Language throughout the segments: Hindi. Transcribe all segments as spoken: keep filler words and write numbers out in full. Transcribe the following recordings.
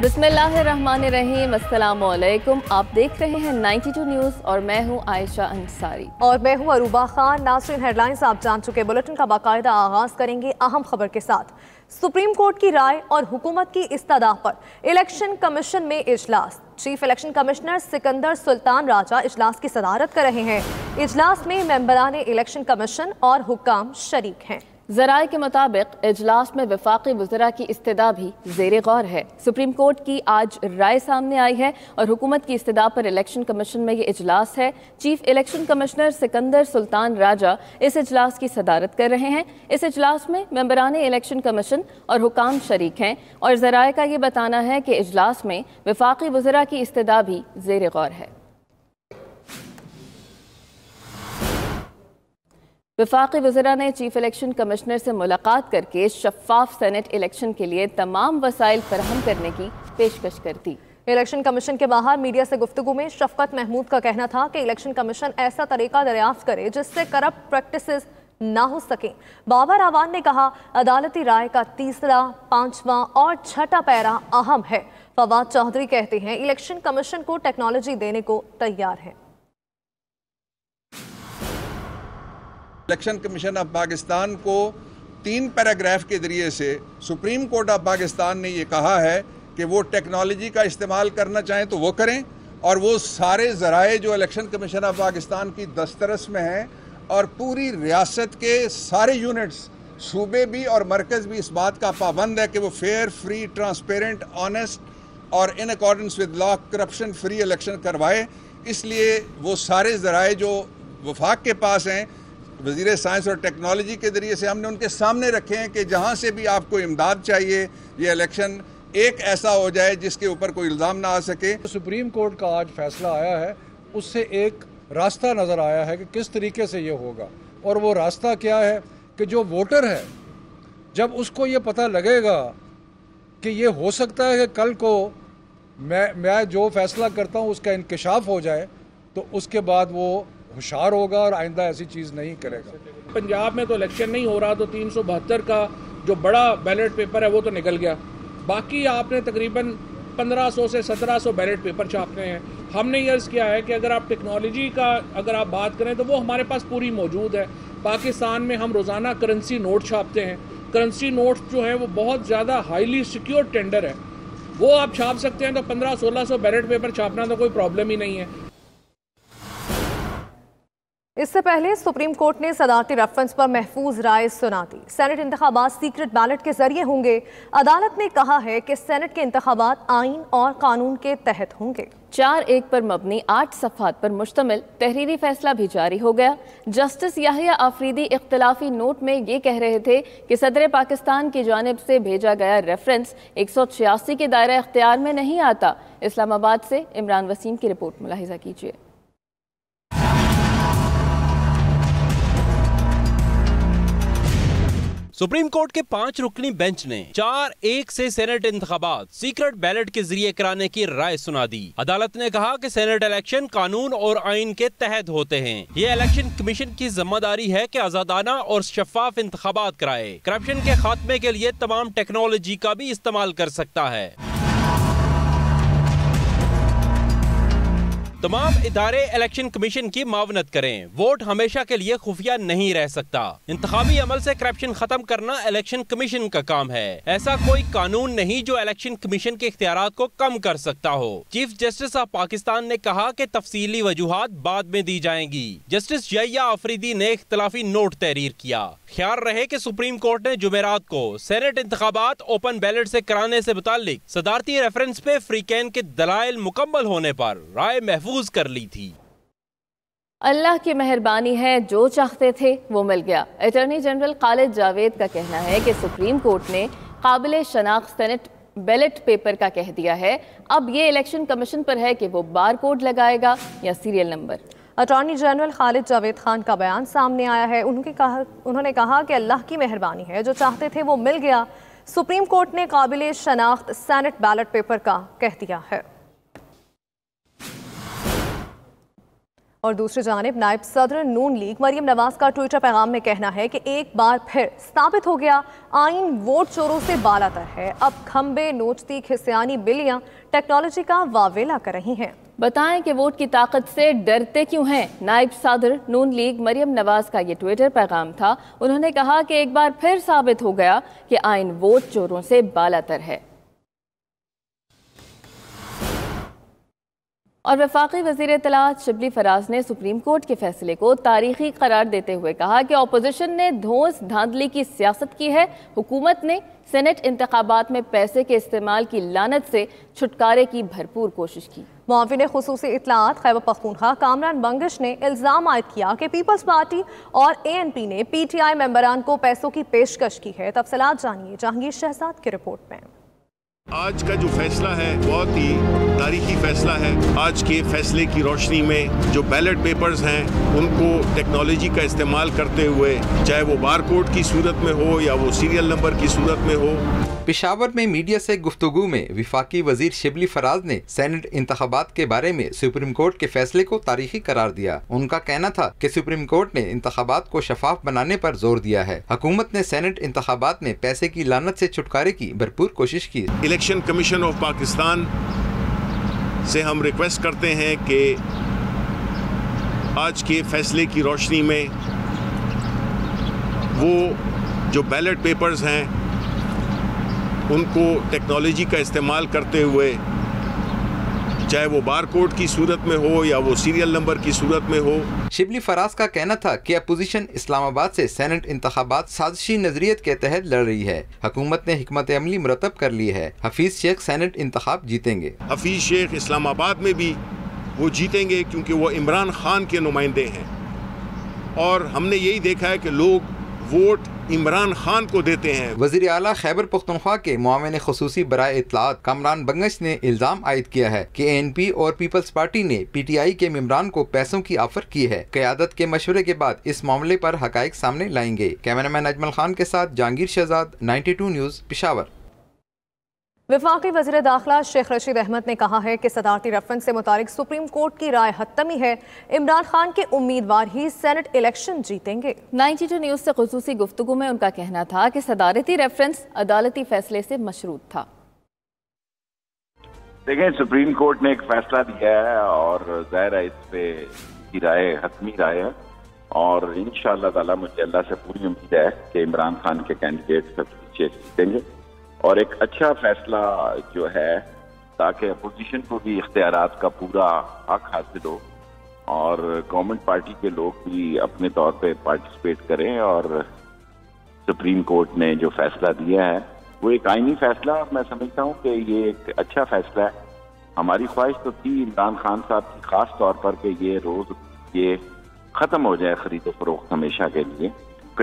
बिस्मिल्लाहिर्रहमानिर्रहीम, अस्सलामुअलैकुम। आप देख रहे हैं बानवे न्यूज़ और मैं हूं आयशा अंसारी और मैं हूं अरूबा खान। नाज़रीन, हेडलाइंस आप जान चुके, बुलेटिन का बाकायदा आगाज़ करेंगे अहम खबर के साथ। सुप्रीम कोर्ट की राय और हुकूमत की इस्तदा पर इलेक्शन कमीशन में इजलास। Chief election commissioner Sikandar Sultan Raja इजलास की सदारत कर रहे हैं। इजलास में मेंबरान इलेक्शन कमीशन और हुक्काम शरीक हैं। ज़राए के मुताबिक इजलास में वफाकी वज़रा की इस्तदा भी ज़ेरे गौर है। सुप्रीम कोर्ट की आज राय सामने आई है और हुकूमत की इस्तदा पर इलेक्शन कमीशन में ये इजलास है। Chief election commissioner Sikandar Sultan Raja इस इजलास की सदारत कर रहे हैं। इस इजलास में मेंबरान इलेक्शन कमीशन और हुकाम शरीक हैं और ज़राए का ये बताना है कि इजलास में वफाकी वज़रा की इस्तदा भी ज़ेरे गौर है। वफाकी वज़रा ने चीफ इलेक्शन कमिश्नर से मुलाकात करके शफाफ सेनेट इलेक्शन के लिए तमाम वसाइल फराहम करने की पेशकश कर दी। इलेक्शन कमीशन के बाहर मीडिया से गुफ्तगू में शफकत महमूद का कहना था कि इलेक्शन कमीशन ऐसा तरीका दरियाफ्त करे जिससे करप्ट प्रैक्टिसेस ना हो सकें। बाबर आवान ने कहा, अदालती राय का तीसरा, पांचवा और छठा पैरा अहम है। फवाद चौधरी कहते हैं, इलेक्शन कमीशन को टेक्नोलॉजी देने को तैयार है। इलेक्शन कमीशन ऑफ पाकिस्तान को तीन पैराग्राफ के ज़रिए से सुप्रीम कोर्ट ऑफ पाकिस्तान ने ये कहा है कि वो टेक्नोलॉजी का इस्तेमाल करना चाहें तो वो करें, और वो सारे ज़राए जो इलेक्शन कमीशन ऑफ पाकिस्तान की दस्तरस में हैं और पूरी रियासत के सारे यूनिट्स, सूबे भी और मरकज़ भी इस बात का पाबंद है कि वो फेयर, फ्री, ट्रांसपेरेंट, ऑनेस्ट और in accordance with law corruption free election करवाए। इसलिए वो सारे ज़राए जो वफाक के पास हैं, वज़ीर साइंस और टेक्नोलॉजी के ज़रिए से हमने उनके सामने रखे हैं कि जहाँ से भी आपको इमदाद चाहिए, ये इलेक्शन एक ऐसा हो जाए जिसके ऊपर कोई इल्ज़ाम ना आ सके। सुप्रीम कोर्ट का आज फैसला आया है, उससे एक रास्ता नज़र आया है कि किस तरीके से ये होगा, और वो रास्ता क्या है कि जो वोटर है, जब उसको ये पता लगेगा कि ये हो सकता है कि कल को मैं मैं जो फैसला करता हूँ उसका इंकशाफ हो जाए, तो उसके बाद वो होशियार होगा और आइंदा ऐसी चीज़ नहीं करेगा। पंजाब में तो इलेक्शन नहीं हो रहा तो तीन सौ बहत्तर का जो बड़ा बैलेट पेपर है वो तो निकल गया, बाकी आपने तकरीबन पंद्रह सौ से सत्रह सौ बैलेट पेपर छापने हैं। हमने यर्ज़ किया है कि अगर आप टेक्नोलॉजी का अगर आप बात करें तो वो हमारे पास पूरी मौजूद है। पाकिस्तान में हम रोज़ाना करेंसी नोट छापते हैं। करेंसी नोट जो है वो बहुत ज़्यादा हाईली सिक्योर टेंडर है, वो आप छाप सकते हैं, तो पंद्रह सोलह सौ बैलेट पेपर छापना तो कोई प्रॉब्लम ही नहीं है। इससे पहले सुप्रीम कोर्ट ने सदारती रेफरेंस पर महफूज राय सुना दी। सेनेट इंतखाबात सीक्रेट बैलेट के जरिए होंगे। अदालत ने कहा है कि सेनेट के इंतखाबात आइन और कानून के तहत होंगे। चार एक पर मबनी आठ सफहात पर मुश्तमिल तहरीरी फैसला भी जारी हो गया। जस्टिस याहिया आफरीदी इख्तलाफी नोट में ये कह रहे थे कि सदर पाकिस्तान की जानिब से भेजा गया रेफरेंस एक सौ छियासी के दायरा इख्तियार में नहीं आता। इस्लामाबाद से इमरान वसीम की रिपोर्ट मुलाहिजा कीजिए। सुप्रीम कोर्ट के पांच रुकनी बेंच ने चार एक से सेनेट इंतखाबात सीक्रेट बैलेट के जरिए कराने की राय सुना दी। अदालत ने कहा कि सेनेट इलेक्शन कानून और आइन के तहत होते हैं। ये इलेक्शन कमीशन की जिम्मेदारी है कि आजादाना और शफाफ इंतखाबात कराए। करप्शन के खात्मे के लिए तमाम टेक्नोलॉजी का भी इस्तेमाल कर सकता है। तमाम इदारे इलेक्शन कमीशन की मावनत करें। वोट हमेशा के लिए खुफिया नहीं रह सकता। इंतखाबी अमल से करप्शन खत्म करना इलेक्शन कमीशन का काम है। ऐसा कोई कानून नहीं जो इलेक्शन कमीशन के इख्तियारात को कम कर सकता हो। चीफ जस्टिस ऑफ पाकिस्तान ने कहा कि तफसीली वजूहात बाद में दी जाएंगी। जस्टिस याहिया आफरीदी ने इख्तलाफी नोट तहरीर किया। ख्याल रहे कि सुप्रीम कोर्ट ने जुमेरात को सेनेट इंतखाबात ओपन बैलेट से कराने से मुताल्लिक सदारती रेफरेंस पे फ्रीकैन के दलाइल मुकम्मल होने पर राय महफूज कर ली थी। अल्लाह की मेहरबानी है, जो चाहते थे वो मिल गया। अटॉर्नी जनरल खालिद जावेद का कहना है कि सुप्रीम कोर्ट ने काबिल शनाख्त सेनेट बैलेट पेपर का कह दिया है। अब ये इलेक्शन कमीशन पर है कि वो बार कोड लगाएगा या serial number. Attorney general Khalid Javed Khan का बयान सामने आया है। उनके कहा उन्होंने कहा कि अल्लाह की मेहरबानी है, जो चाहते थे वो मिल गया। सुप्रीम कोर्ट ने काबिल शनाख्त सेनेट बैलेट पेपर का कह दिया है। और दूसरी जानिब नायब सदर नून लीग मरियम नवाज का ट्विटर पैगाम में कहना है कि एक बार फिर साबित हो गया आइन वोट चोरों से बालातर है, अब खंबे नोचती खिसियानी बिलियां टेक्नोलॉजी का वावेला कर रही हैं। बताएं कि वोट की ताकत से डरते क्यों हैं। नायब सदर नून लीग मरियम नवाज का ये ट्विटर पैगाम था। उन्होंने कहा कि एक बार फिर साबित हो गया कि आइन वोट चोरों से बालातर है। और वफाकी वज़ीर इत्तलाआत शिबली फराज ने सुप्रीम कोर्ट के फैसले को तारीखी करार देते हुए कहा कि अपोजिशन ने धौंस धांधली की सियासत की है, हुकूमत ने सेनेट इंतखाबात में पैसे के इस्तेमाल की लानत से छुटकारे की भरपूर कोशिश की। मुआविन खुसूसी इत्तलाआत खैबर पख्तूनख्वा कामरान बंगश ने इल्ज़ाम आयद किया कि पीपल्स पार्टी और ए एन पी ने पी टी आई मेंबरान को पैसों की पेशकश की है। तफसीलात जानिए जहांगीर शहजाद की रिपोर्ट में। आज का जो फैसला है बहुत ही तारीखी फैसला है। आज के फैसले की रोशनी में जो बैलेट पेपर्स हैं उनको टेक्नोलॉजी का इस्तेमाल करते हुए, चाहे वो बारकोड की सूरत में हो या वो सीरियल नंबर की सूरत में हो। पेशावर में मीडिया से गुफ्तगू में विफाकी वजीर शिबली फराज ने सेनेट इंतखाबात के बारे में सुप्रीम कोर्ट के फैसले को तारीखी करार दिया। उनका कहना था कि सुप्रीम कोर्ट ने इंतखाबात को शफाफ बनाने पर जोर दिया है, हुकूमत ने सेनेट इंतखाबात में पैसे की लानत से छुटकारे की भरपूर कोशिश की। इलेक्शन कमीशन ऑफ पाकिस्तान से हम रिक्वेस्ट करते हैं कि आज के फैसले की रोशनी में वो जो बैलेट पेपर्स हैं उनको टेक्नोलॉजी का इस्तेमाल करते हुए, चाहे वो बारकोड की सूरत में हो या वो सीरियल नंबर की सूरत में हो। शिबली फराज का कहना था कि अपोजिशन इस्लामाबाद से सेनेट इंतखाबात साजिशी नजरियत के तहत लड़ रही है, हुकूमत ने हिकमत अमली मुरतब कर ली है। हफीज़ शेख सेनेट इंतखाब जीतेंगे। हफीज़ शेख इस्लामाबाद में भी वो जीतेंगे क्योंकि वो इमरान खान के नुमाइंदे हैं और हमने यही देखा है कि लोग वोट इमरान खान को देते हैं। वज़ीर आला खैबर पख्तूनख्वा के मुआविन खुसूसी बराए इत्तलाआत कामरान बंगश ने इल्ज़ाम आयद किया है कि एन पी और पीपल्स पार्टी ने पी टी आई के मेम्बरान को पैसों की ऑफर की है। क़यादत के मशवरे के बाद इस मामले पर हक़ाइक़ सामने लाएंगे। कैमरामैन अजमल खान के साथ Jahangir Shahzad, ninety two News Peshawar. वफाकी वज़ीर दाखिला शेख रशीद अहमद ने कहा है कि सदारती रेफरेंस से मुतालिक सुप्रीम कोर्ट की राय हतमी है, इमरान खान के उम्मीदवार ही सेनेट इलेक्शन जीतेंगे। नाइन्टी टू न्यूज़ से खुसूसी गुफ्तगू में उनका कहना था कि सदारती रेफरेंस अदालती फैसले से मशरूत था। देखें, सुप्रीम कोर्ट ने एक फैसला दिया है और ज़ाहिर है इस पे की राय हतमी राय है और इंशाअल्लाह ताला मुझे अल्लाह से पूरी उम्मीद है कि इमरान खान के कैंडिडेट जीतेंगे और एक अच्छा फैसला जो है ताकि अपोजिशन को भी इख्तियारात का पूरा हक हासिल हो और गवर्नमेंट पार्टी के लोग भी अपने तौर पे पार्टिसिपेट करें। और सुप्रीम कोर्ट ने जो फैसला दिया है वो एक आइनी फैसला, मैं समझता हूँ कि ये एक अच्छा फैसला है। हमारी ख्वाहिश तो थी इमरान खान साहब की ख़ास तौर पर कि ये रोज़ ये ख़त्म हो जाए ख़रीद फरोख्त हमेशा के लिए।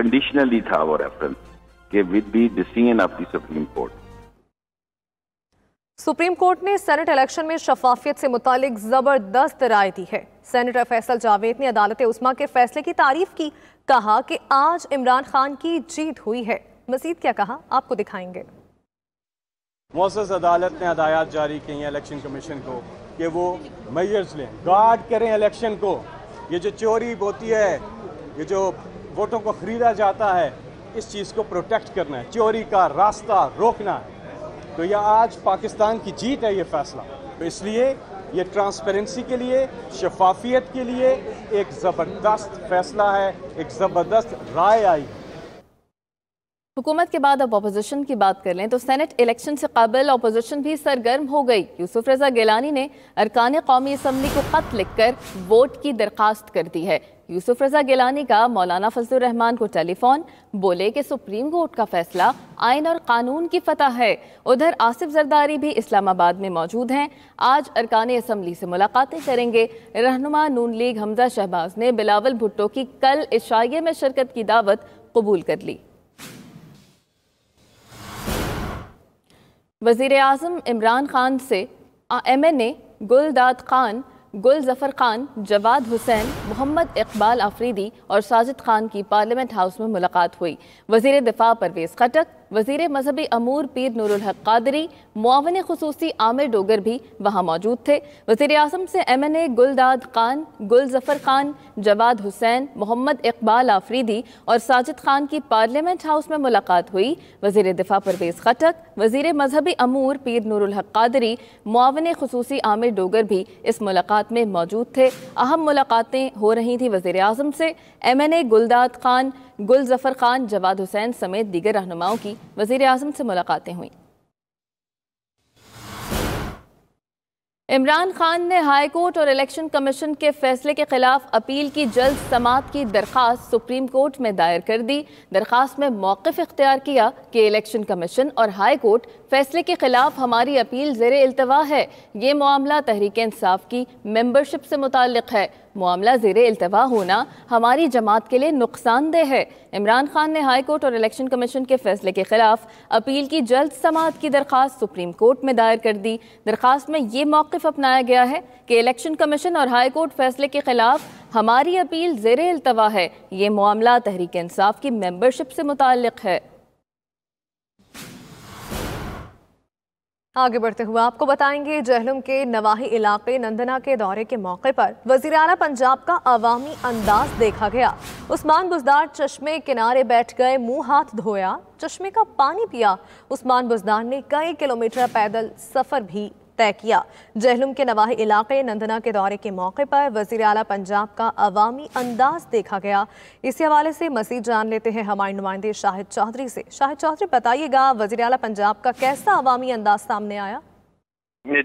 कंडीशनली था वो रेफरेंस कि with the decision of the supreme court. Supreme court ने सेनेट इलेक्शन में शफाफियत से मुतालिक जबरदस्त राय दी है। सेनेटर फैसल जावेद ने अदालते उस्मा के फैसले की तारीफ की, कहा कि आज इमरान खान की जीत हुई है। मजीद क्या कहा आपको दिखाएंगे। मौसस अदालत ने हदायत जारी की है इलेक्शन कमीशन को कि वो मेजर्स लें, गार्ड करें इलेक्शन को। ये जो चोरी होती है, ये जो वोटों को खरीदा जाता है, इस चीज़ को प्रोटेक्ट करना है, चोरी का रास्ता रोकना है। तो यह आज पाकिस्तान की जीत है ये फैसला। तो इसलिए ये ट्रांसपेरेंसी के लिए, शफाफियत के लिए एक ज़बरदस्त फैसला है, एक ज़बरदस्त राय आई। हुकूमत के बाद अब अपोजिशन की बात कर लें तो सेनेट इलेक्शन से काबिल अपोजिशन भी सरगर्म हो गई। यूसुफ रजा गिलानी ने अरकान कौमी असम्बली को खत लिखकर वोट की दरख्वास्त कर दी है। यूसुफ रजा गिलानी का मौलाना फजलुर रहमान को टेलीफोन, बोले कि सुप्रीम कोर्ट का फैसला आइन और कानून की फतह है। उधर आसिफ जरदारी भी इस्लामाबाद में मौजूद हैं, आज अरकान असम्बली से मुलाकातें करेंगे। रहनुमा नून लीग हमजा शहबाज ने बिलावल भुट्टो की कल इशाये में शिरकत की दावत कबूल कर ली। वज़ीर आज़म इमरान खान से M N A Guldad Khan, Gul Zafar Khan, Jawad Hussain, Mohammad Iqbal Afridi और साजिद खान की पार्लियामेंट हाउस में मुलाकात हुई। वज़ीर दिफ़ा परवेज़ खटक, वजीर मजहबी अमूर पीर नूरुल हक कादरी, मुआवन खुसूसी आमिर डोगर भी वहाँ मौजूद थे। वजीर आजम से M N A Guldad Khan, Gul Zafar Khan, Jawad Hussain, Mohammad Iqbal Afridi और साजिद खान की पार्लियामेंट हाउस में मुलाकात हुई। वजीर दिफा परवेज खटक, वजीर मजहबी अमूर पीर नूरुल हक कादरी, मुआवन खुसूसी आमिर डोगर भी इस मुलाकात में मौजूद थे। अहम मुलाकातें हो रही थी वजीर आजम से। M N A Guldad Khan, Gul Zafar Khan, Jawad Hussain समेत दीगर रहनुमाओं की वजीर आजम से मुलाकातें हुई। इमरान खान ने हाई कोर्ट और इलेक्शन कमीशन के फैसले के खिलाफ अपील की जल्द समाअत की दरख्वास्त सुप्रीम कोर्ट में दायर कर दी। दरख्वास्त में मौक़िफ़ इख्तियार किया कि इलेक्शन कमीशन और हाई कोर्ट फैसले के खिलाफ हमारी अपील ज़ेरे इल्तवा है। ये मामला तहरीक इंसाफ की मेंबरशिप से मुताल्लिक़ है। मामला ज़ेरे इल्तवा होना हमारी जमात के लिए नुकसानदेह है। इमरान खान ने हाई कोर्ट और इलेक्शन कमीशन के फैसले के खिलाफ अपील की जल्द समाअत की दरख्वास्त सुप्रीम कोर्ट में दायर कर दी। दरख्वास्त में ये मौक़िफ़ अपनाया गया है कि इलेक्शन कमीशन और हाई कोर्ट फैसले के खिलाफ हमारी अपील ज़ेरे इल्तवा है। ये मामला तहरीक इंसाफ की मेंबरशिप से मुताल्लिक़ है। आगे बढ़ते हुए आपको बताएंगे, जहलम के नवाही इलाके नंदना के दौरे के मौके पर वज़ीर आला पंजाब का अवामी अंदाज देखा गया। उस्मान बुज़दार चश्मे किनारे बैठ गए, मुंह हाथ धोया, चश्मे का पानी पिया। उस्मान बुज़दार ने कई किलोमीटर पैदल सफ़र भी तय किया। जहलम के नवाही इलाके नंदना के दौरे के मौके पर वज़ीर आला पंजाब का अवामी अंदाज देखा गया। इसी हवाले से मज़ीद जान लेते हैं हमारे नुमाइंदे शाहिद चौधरी से। शाहिद चौधरी, बताइएगा वज़ीर आला पंजाब का कैसा अवामी अंदाज सामने आया?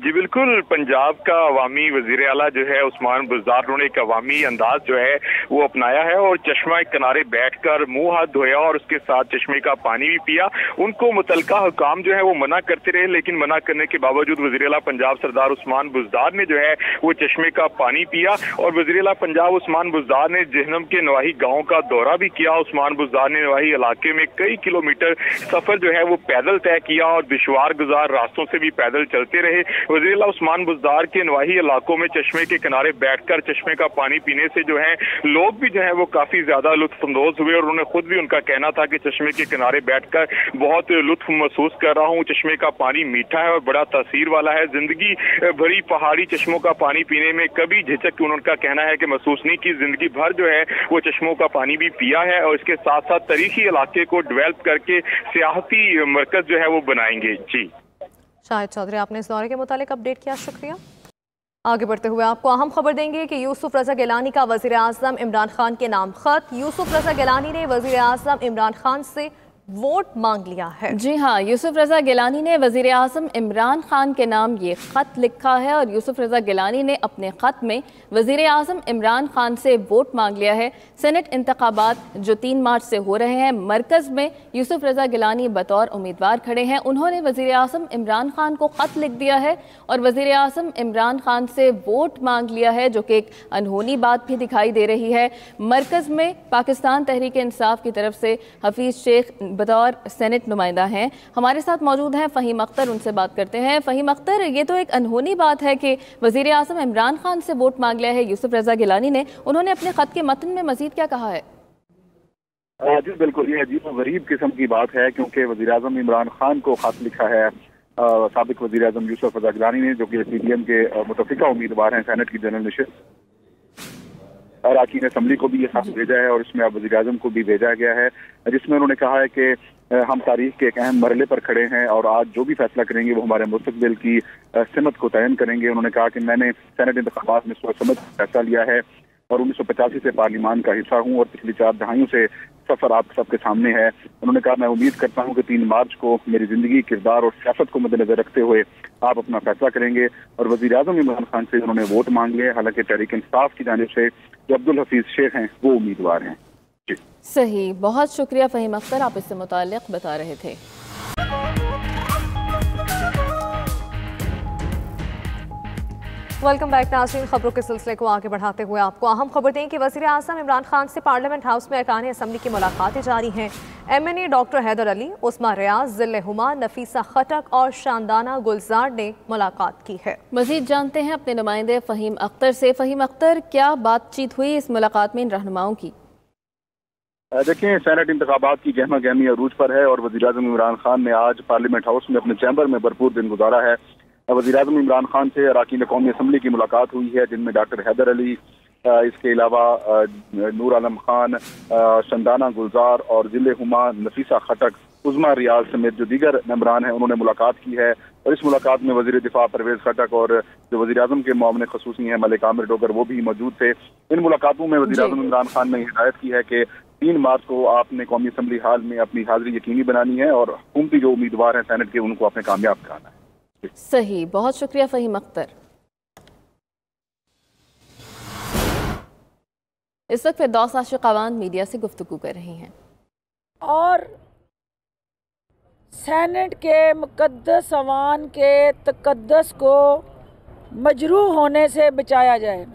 जी बिल्कुल, पंजाब का अवामी वजीर आला जो है उस्मान बुज़दार ने एक अवामी अंदाज जो है वो अपनाया है और चश्मा किनारे बैठकर मुंह हाथ धोया और उसके साथ चश्मे का पानी भी पिया। उनको मुतलका हुकाम जो है वो मना करते रहे, लेकिन मना करने के बावजूद वजीर आला पंजाब सरदार उस्मान बुज़दार ने जो है वो चश्मे का पानी पिया। और वजीर आला पंजाब उस्मान बुज़दार ने जहलम के नवाही गाँव का दौरा भी किया। उस्मान बुज़दार ने नवाही इलाके में कई किलोमीटर सफर जो है वो पैदल तय किया और दुशवार गुजार रास्तों से भी पैदल चलते रहे। वज़ीर आला उस्मान बुज़दार के नवाही इलाकों में चश्मे के किनारे बैठकर चश्मे का पानी पीने से जो है लोग भी जो है वो काफी ज्यादा लुत्फानंदोज हुए और उन्होंने खुद भी उनका कहना था कि चश्मे के किनारे बैठकर बहुत लुत्फ महसूस कर रहा हूँ। चश्मे का पानी मीठा है और बड़ा तासीर वाला है। जिंदगी भरी पहाड़ी चश्मों का पानी पीने में कभी झिझक उनका कहना है कि महसूस नहीं की। जिंदगी भर जो है वो चश्मों का पानी भी पिया है और इसके साथ साथ तारीखी इलाके को डेवलप करके सियाहती मरकज जो है वो बनाएंगे। जी शाहिद चौधरी, आपने इस दौरे के मुतालिक अपडेट किया, शुक्रिया। आगे बढ़ते हुए आपको अहम खबर देंगे कि यूसुफ रजा गिलानी का वजीर आज़म इमरान खान के नाम खत। यूसुफ रजा गिलानी ने वजीर आज़म इमरान खान से वोट मांग लिया है। जी हाँ, यूसुफ रजा गिलानी ने वजीर आज़म इमरान खान के नाम ये खत लिखा है और यूसुफ रजा गिलानी ने अपने खत में वजीर आज़म इमरान खान से वोट मांग लिया है। सेनेट इंतखाबात जो तीन मार्च से हो रहे हैं, मरकज़ में यूसुफ रजा गिलानी बतौर उम्मीदवार खड़े हैं। उन्होंने वजीर आज़म इमरान खान को ख़त लिख दिया है और वजीर आज़म इमरान खान से वोट मांग लिया है, जो कि एक अनहोनी बात भी दिखाई दे रही है। मरकज़ में पाकिस्तान तहरीक इंसाफ की तरफ से हफीज़ शेख बतौर सेनेट नुमाइंदा हैं, हमारे साथ मौजूद हैं फ़हीम अख्तर, उनसे बात करते हैं। फ़हीम अख्तर, ये तो एक अनहोनी बात है कि वज़ीर आज़म इमरान खान से वोट मांग लिया है यूसुफ रजा गिलानी ने। उन्होंने अपने ख़त के मतन में मज़ीद क्या कहा है? जी बिल्कुल, ये अजीब गरीब किस्म की बात है क्योंकि वज़ीर आज़म इमरान खान को ख़त लिखा है साबिक़ वज़ीर आज़म यूसुफ रजा गिलानी ने, जो कि पी डी एम के मुतफ़िका उम्मीदवार हैं सेनेट की जनरल नशिस्त। अराकीन असम्बली को भी ये खत भेजा है और इसमें अब वज़ीर आज़म को भी भेजा गया है, जिसमें उन्होंने कहा है कि हम तारीख के एक अहम मरले पर खड़े हैं और आज जो भी फैसला करेंगे वो हमारे मुस्तकबिल की सिमत को तयन करेंगे। उन्होंने कहा कि मैंने सेनेट इंतखाबात में सोच समझ फैसला लिया है और उन्नीस सौ पचासी से पार्लियामान का हिस्सा हूँ और पिछली चार दहाइयों से सफर आप सबके सामने है। उन्होंने कहा मैं उम्मीद करता हूँ कि तीन मार्च को मेरी जिंदगी, किरदार और सियासत को मद्देनजर रखते हुए आप अपना फैसला करेंगे। और वजीर आजम इमरान खान से उन्होंने वोट मांगे। हालांकि तहरीक इंसाफ की जानिब से जो अब्दुल हफीज शेख हैं वो उम्मीदवार हैं। सही, बहुत शुक्रिया फ़हीम अख्तर, आप इससे मुतालिक बता रहे थे। वेलकम बैक नाज़रीन, खबरों के सिलसिले को आगे बढ़ाते हुए आपको अहम खबर दें कि वज़ीर आज़म इमरान खान से पार्लियामेंट हाउस में अरकान असम्बली की मुलाकातें जारी हैं। M N A doctor Haider Ali, Usma Riaz, Zille Huma, Nafisa खटक और शानदाना गुलजार ने मुलाकात की है। मज़ीद जानते हैं अपने नुमाइंदे फ़हीम अख्तर से। फ़हीम अख्तर, क्या बातचीत हुई इस मुलाकात में इन रहनुमाओं की? देखें, सेनेट इंतखाबात की गहमा गहमी अरूज पर है और वज़ीर आज़म इमरान खान ने आज पार्लियामेंट हाउस में अपने चैम्बर में भरपूर दिन गुजारा है। वज़ीर आज़म इमरान खान से अरकान कौमी असम्बली की मुलाकात हुई है, जिनमें डॉक्टर हैदर अली, इसके अलावा नूर आलम खान, शंदाना गुलजार और जिले हुमा नफीसा खटक, उज़मा रियाज समेत जो दीगर मेंबरान हैं, उन्होंने मुलाकात की है। और इस मुलाकात में वज़ीर दिफा परवेज़ खटक और जो वज़ीर आज़म के मामले खसूसी हैं मलिक आमिर डोगर, वो भी मौजूद थे। इन मुलाकातों में वज़ीर आज़म इमरान खान ने हिदायत की है कि तीन मार्च को आपने कौमी असम्बली हाल में अपनी हाजिरी यकीनी बनानी है और हुकूमती जो उम्मीदवार हैं सेनेट के, उनको आपने कामयाब कराना है। सही, बहुत शुक्रिया फ़हीम अख्तर। इस वक्त फिरदौस आशिक़ावान मीडिया से गुफ्तगू कर रही हैं। और सेनेट के मुकद्दस अवान के तकद्दस को मजरूह होने से बचाया जाए,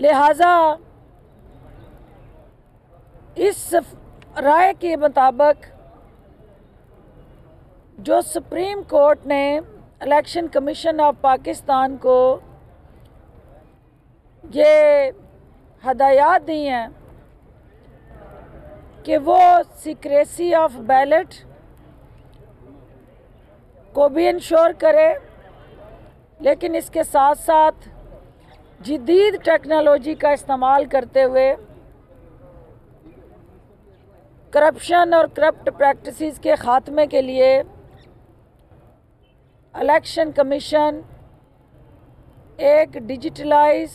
लिहाजा इस राय के मुताबिक जो सुप्रीम कोर्ट ने इलेक्शन कमीशन ऑफ पाकिस्तान को ये हदायत दी हैं कि वो सीक्रेसी ऑफ बैलेट को भी इंश्योर करे, लेकिन इसके साथ साथ जदीद टेक्नोलॉजी का इस्तेमाल करते हुए करप्शन और करप्ट प्रैक्टिसेस के ख़ात्मे के लिए इलेक्शन कमीशन एक digitalise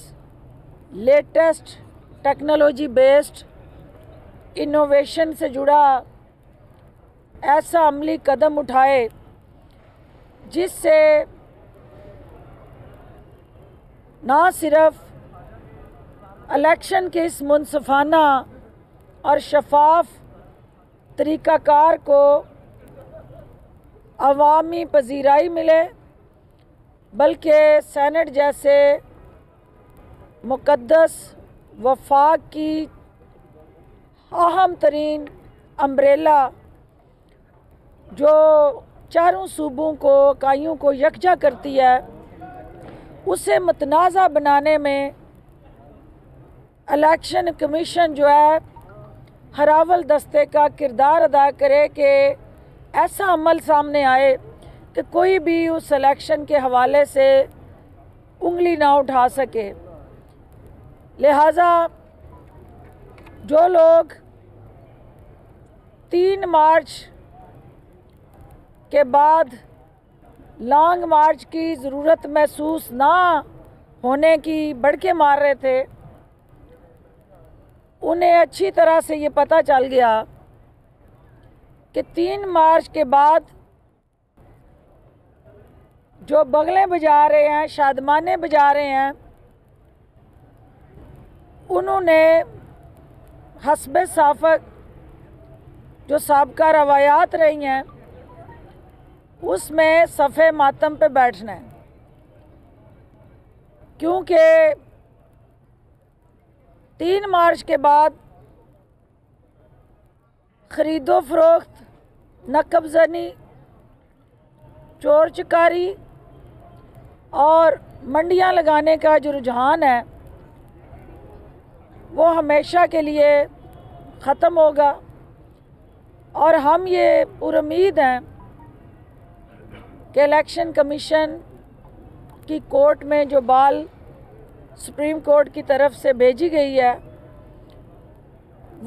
latest technology based innovation से जुड़ा ऐसा अमली कदम उठाए जिससे ना सिर्फ इलेक्शन के इस मुनसफाना और शफाफ तरीक़ाकार को अवामी पजीराई मिले, बल्कि सेनेट जैसे मुकद्दस वफाक की अहम तरीन अम्ब्रेला जो चारों सूबों को इकाइयों को यकजा करती है, उसे मतनाज़ा बनाने में इलेक्शन कमीशन जो है हरावल दस्ते का किरदार अदा करे कि ऐसा अमल सामने आए कि कोई भी उस इलेक्शन के हवाले से उंगली ना उठा सके। लिहाजा जो लोग तीन मार्च के बाद लॉन्ग मार्च की ज़रूरत महसूस ना होने की भड़के मार रहे थे, उन्हें अच्छी तरह से ये पता चल गया कि तीन मार्च के बाद जो बगलें बजा रहे हैं, शादमाने बजा रहे हैं, उन्होंने हस्बे साफ़क जो साबका रवायात रही हैं उसमें सफ़े मातम पे बैठना है, क्योंकि तीन मार्च के बाद ख़रीदो फरोख्त, नकबजनी, चोर चकारी और मंडियां लगाने का जो रुझान है वो हमेशा के लिए ख़त्म होगा। और हम ये उम्मीद हैं कि इलेक्शन कमीशन की कोर्ट में जो बाल सुप्रीम कोर्ट की तरफ से भेजी गई है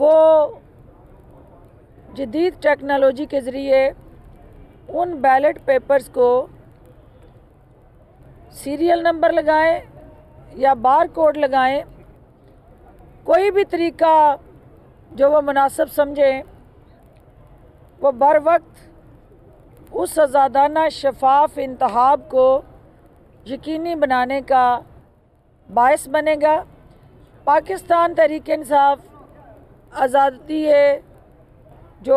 वो जदीद टेक्नोलॉजी के ज़रिए उन बैलेट पेपर्स को सीरियल नंबर लगाएं या बार कोड लगाएं, कोई भी तरीका जो वो मुनासिब समझें, वो बर वक्त उस आज़ादाना शफाफ इंतखाब को यकीनी बनाने का बायस बनेगा। पाकिस्तान तहरीक इंसाफ आज़ादी है जो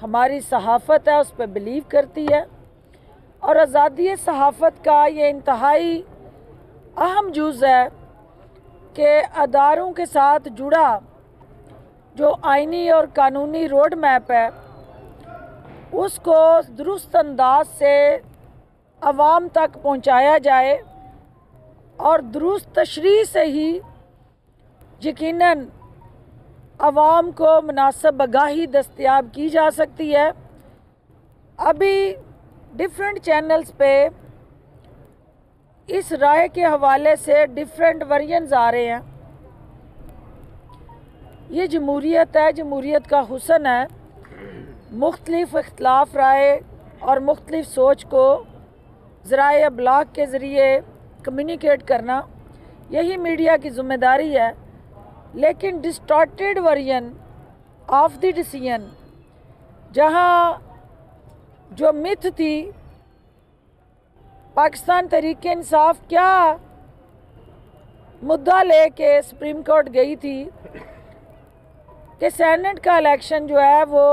हमारी सहाफ़त है, उस पर बिलीव करती है और आज़ादी सहाफ़त का ये इंतहाई अहम जुज़ है के अदारों के साथ जुड़ा जो आइनी और कानूनी रोड मैप है, उसको दुरुस्त अंदाज से आवाम तक पहुंचाया जाए और दुरुस्त तशरीह से ही यकीनन आवाम को मुनासिब आगाही दस्तियाब की जा सकती है। अभी डिफरेंट चैनल्स पे इस राय के हवाले से डिफरेंट वर्जन्स आ रहे हैं। ये जमहूरियत है, जमहूरियत का हुसन है। मुख्तलिफ इख्तलाफ राय और मुख्तलिफ सोच को ज़राए अब्लाग के ज़रिए कम्युनिकेट करना यही मीडिया की जिम्मेदारी है। लेकिन distorted version of the decision, जहाँ जो मिथ थी पाकिस्तान तहरीक-ए- इंसाफ क्या मुद्दा लेके सुप्रीम कोर्ट गई थी कि सेनेट का इलेक्शन जो है वो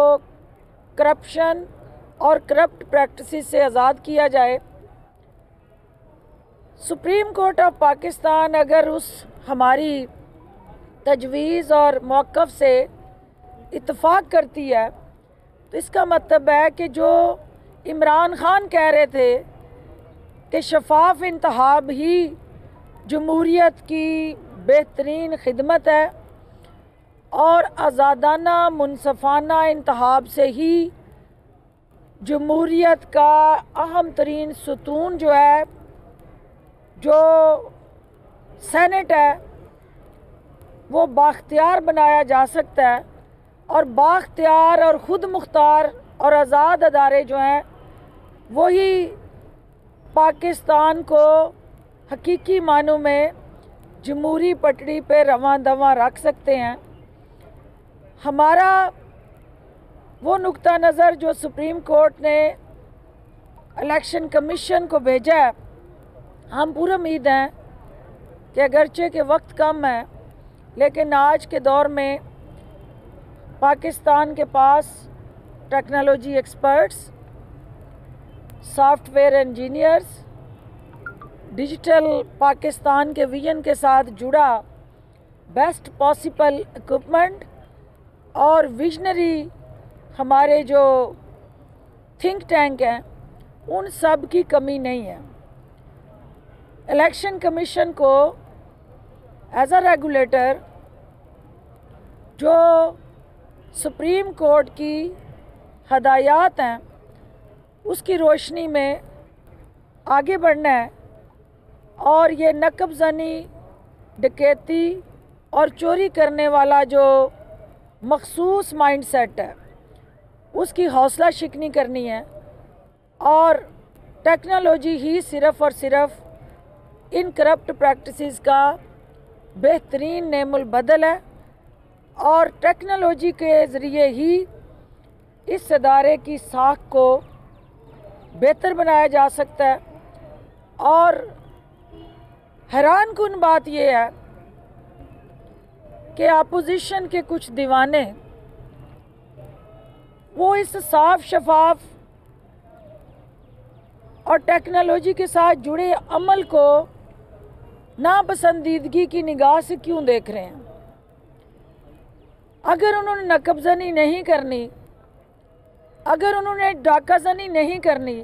करप्शन और करप्ट प्रैक्टिस से आज़ाद किया जाए। सुप्रीम कोर्ट ऑफ पाकिस्तान अगर उस हमारी तजवीज़ और मौक़िफ़ से इत्तफ़ाक़ करती है तो इसका मतलब है कि जो इमरान ख़ान कह रहे थे कि शफाफ इंतखाब ही जमहूरियत की बेहतरीन खिदमत है और आज़ादाना मुनसफ़ाना इंतखाब से ही जमहूरियत का अहम तरीन सतून जो है जो सेनेट है वो बाख्तियार बनाया जा सकता है। और बाख्तियार और ख़ुद मुख्तार और आज़ाद अदारे जो हैं वही पाकिस्तान को हकीकी मानों में जमहूरी पटड़ी पे रवां दवां रख सकते हैं। हमारा वो नुक्ता नज़र जो सुप्रीम कोर्ट ने इलेक्शन कमीशन को भेजा है, हम पूरी उम्मीद हैं कि अगरचे के वक्त कम है लेकिन आज के दौर में पाकिस्तान के पास technology experts, software engineers, digital Pakistan के विजन के साथ जुड़ा बेस्ट पॉसिबल इक्विपमेंट और विजनरी हमारे जो थिंक टैंक हैं उन सब की कमी नहीं है। इलेक्शन कमीशन को एज अ रेगुलेटर जो सुप्रीम कोर्ट की हदायत हैं उसकी रोशनी में आगे बढ़ना है और ये नक़बज़नी, डकैती और चोरी करने वाला जो मखसूस माइंडसेट है उसकी हौसला शिकनी करनी है। और टेक्नोलॉजी ही सिर्फ़ और सिर्फ इन करप्ट प्रैक्टिसेस का बेहतरीन नेमुल बदल है और टेक्नोलॉजी के ज़रिए ही इस अदारे की साख को बेहतर बनाया जा सकता है। और हैरान कुन बात यह है कि अपोजिशन के कुछ दीवाने वो इस साफ शफाफ और टेक्नोलॉजी के साथ जुड़े अमल को नापसंदीदगी की निगाह से क्यों देख रहे हैं। अगर उन्होंने नक़बज़नी नहीं करनी, अगर उन्होंने डाकाज़नी नहीं करनी,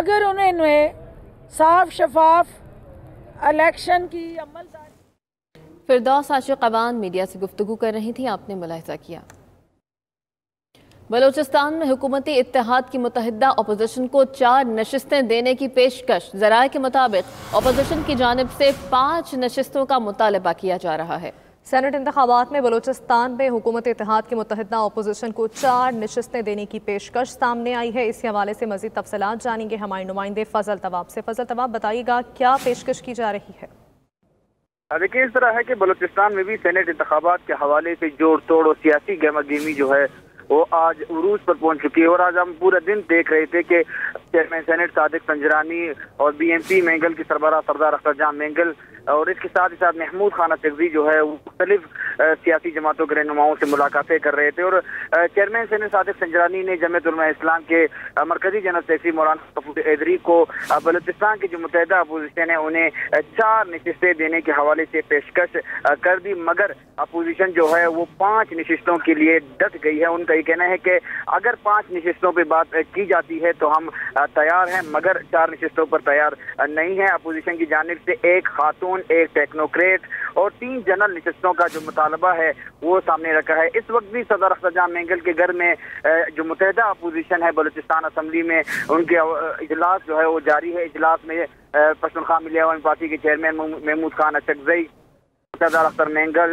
अगर उन्होंने साफ शफाफ इलेक्शन की अमल। फिरदौस आशिक अवान मीडिया से गुफ्तगू कर रही थी, आपने मुलाहिजा किया। बलोचिस्तान में हुकूमती इत्तेहाद की मुतहदा अपोजिशन को चार नशिस्तें देने की पेशकश। ज़राए के मुताबिक अपोजिशन की जानिब से पाँच नशिस्तों का मुतालबा किया जा रहा है। सेनेट इंतखाबात में बलोचिस्तान में हुकूमत इत्तेहाद की मुतहदा अपोजिशन को चार नशिस्तें देने की पेशकश सामने आई है। इसी हवाले से मज़ीद तफसीलात जानेंगे हमारे नुमाइंदे फजल तवाब से। फजल तवाब, बताइएगा क्या पेशकश की जा रही है। देखिए, इस तरह है कि बलूचिस्तान में भी सेनेट इंतखाबात के हवाले से जोड़ तोड़ और सियासी गहमा गहमी जो है वो आज उरूज पर पहुंच चुकी है। और आज हम पूरा दिन देख रहे थे कि चेयरमैन सेनेट सादिक पंजरानी और बीएमपी मेंगल की सरबराह सरदार अख्तरजाम मेंगल और इसके साथ ही साथ महमूद खान तकवी जो है मुख्तलिफ सियासी जमातों के रहनुमाओं से मुलाकातें कर रहे थे। और चेयरमैन सेनेट सादिक पंजरानी ने जमीयत उलमा इस्लाम के मरकजी जनरल सेक्रेटरी मौलाना सफूर एदरी को बलूचिस्तान की जो मुतहदा अपोजिशन है उन्हें चार नशिस्तें देने के हवाले से पेशकश कर दी, मगर अपोजिशन जो है वो पाँच नशिस्तों के लिए डट गई है। उनका ये कहना है कि अगर पाँच नशिस्तों पर बात की जाती है तो हम तैयार हैं, मगर चार नशिस्तों पर तैयार नहीं है। अपोजिशन की जानिब से एक खातून खातून, एक टेक्नोक्रेट और तीन जनरल नशस्तों का जो मुतालबा है वो सामने रखा है। इस वक्त भी सदर अख्तजाम मेंगल के घर में जो मुतहदा अपोजिशन है बलूचिस्तान असम्बली में उनके इजलास जो है वो जारी है। इजलास में पश्तूनख्वा मिलिया अवामी पार्टी के चेयरमैन महमूद खान अचकज़ई, सदर अख्तर मेंगल,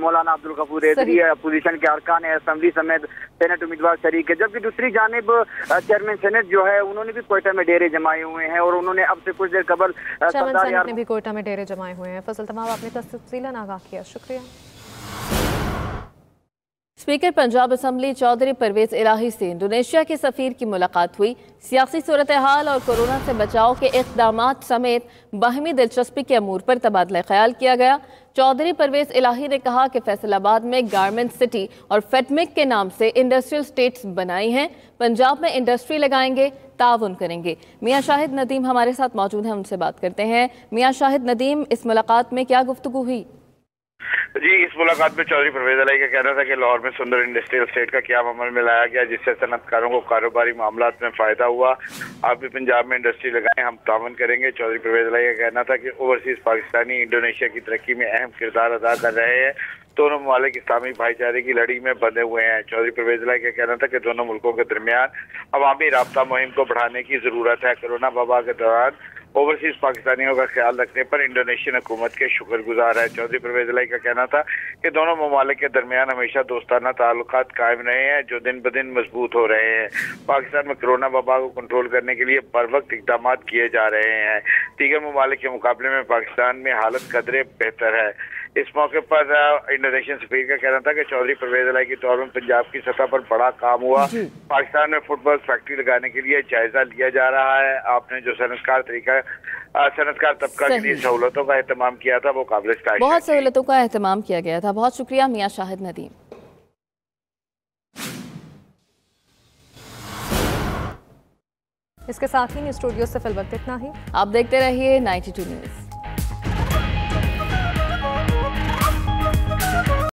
मौलाना अब्दुल गफूर रेदरी, अपोजिशन के अरकान असम्बली समेत सेनेट उम्मीदवार शरीक है। जबकि दूसरी जानिब चेयरमैन सेनेट जो है उन्होंने भी कोयटा में डेरे जमाए हुए हैं और उन्होंने अब से कुछ देर कबल ने भी कोयटा में डेरे जमाए हुए हैं। फजल तमाम आपने तफसीलन आगाह किया, शुक्रिया। स्पीकर पंजाब असम्बली चौधरी परवेज इलाही से इंडोनेशिया के सफीर की मुलाकात हुई। सियासी सूरत हाल और कोरोना से बचाव के इकदाम समेत बाहमी दिलचस्पी के अमूर पर तबादला ख्याल किया गया। चौधरी परवेज इलाही ने कहा कि फैसलाबाद में गारमेंट सिटी और फेटमिक के नाम से इंडस्ट्रियल स्टेट्स बनाई हैं, पंजाब में इंडस्ट्री लगाएंगे, ताउन करेंगे। मियाँ शाहिद नदीम हमारे साथ मौजूद हैं, उनसे बात करते हैं। मियाँ शाहिद नदीम, इस मुलाकात में क्या गुफ्तगू हुई? जी, इस मुलाकात में चौधरी परवेज इलाही का कहना था कि लाहौर में सुंदर इंडस्ट्रियल स्टेट का क्या अमल में लाया गया जिससे सनअतकारों को कारोबारी मामला में फायदा हुआ। आप भी पंजाब में इंडस्ट्री लगाएं, हम तावन करेंगे। चौधरी परवेज इलाही का कहना था कि ओवरसीज पाकिस्तानी इंडोनेशिया की तरक्की में अहम किरदार अदा कर रहे हैं, दोनों ममालिक इस्लामी भाईचारे की लड़ी में बंधे हुए हैं। चौधरी परवेज इलाही का कहना था कि दोनों मुल्कों के दरमियान अवामी राब्ता मुहिम को बढ़ाने की जरूरत है। कोरोना वबा के दौरान ओवरसीज पाकिस्तानियों का ख्याल रखने पर इंडोनेशियन हुकूमत के शुक्रगुजार है। चौधरी परवेज इलाही का कहना था कि दोनों ममालिक के दरमियान हमेशा दोस्ताना ताल्लुकात कायम रहे हैं जो दिन ब दिन मजबूत हो रहे हैं। पाकिस्तान में कोरोना वबा को कंट्रोल करने के लिए बर वक्त इकदाम किए जा रहे हैं। दीगर ममालिक के मुकाबले में पाकिस्तान में हालत कदरे बेहतर है। इस मौके पर इंडोनेशियन सफीर का कहना था कि चौधरी परवेज इलाही के तौर में पंजाब की सतह पर बड़ा काम हुआ, पाकिस्तान में फुटबॉल फैक्ट्री लगाने के लिए जायजा लिया जा रहा है। आपने जो सनअतकार तरीका सनअतकार तबका के लिए सहूलतों का अहतमाम किया था वो काबिल तारीफ, बहुत सहूलतों का अहतमाम किया गया था। बहुत शुक्रिया मियाँ शाहिद नदीम। इसके साथ ही स्टूडियो से फिलहाल इतना ही, आप देखते रहिए नाइनटी टू न्यूज।